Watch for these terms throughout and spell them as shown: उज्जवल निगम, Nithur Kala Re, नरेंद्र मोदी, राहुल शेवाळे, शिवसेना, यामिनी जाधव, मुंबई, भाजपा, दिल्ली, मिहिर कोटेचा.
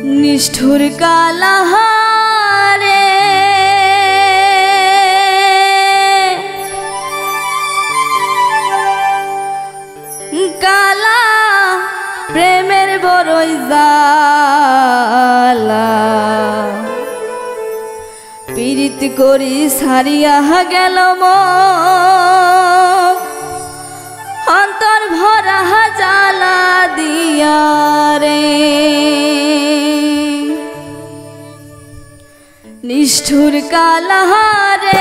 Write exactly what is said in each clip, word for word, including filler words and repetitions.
निष्ठुर काला रे काला प्रेमेर बड़ई जाला पीड़ित करी सारिया गेल अंतर भरा जाला दिया निष्ठुर काला रे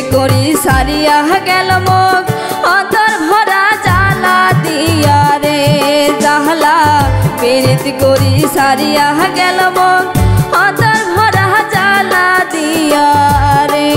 कोरी सारिया गेल मन अंतर भरा जाला दिया रे।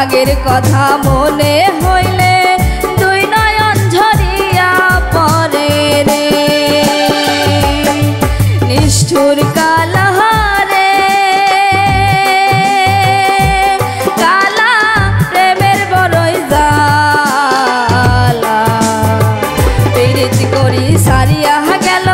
आगेर कथा मने हईले दुई नयन झरिया पड़े रे निष्ठुर काला रे काला प्रेमेर बड़ई जाला पीड़ित करी सारिया गेल।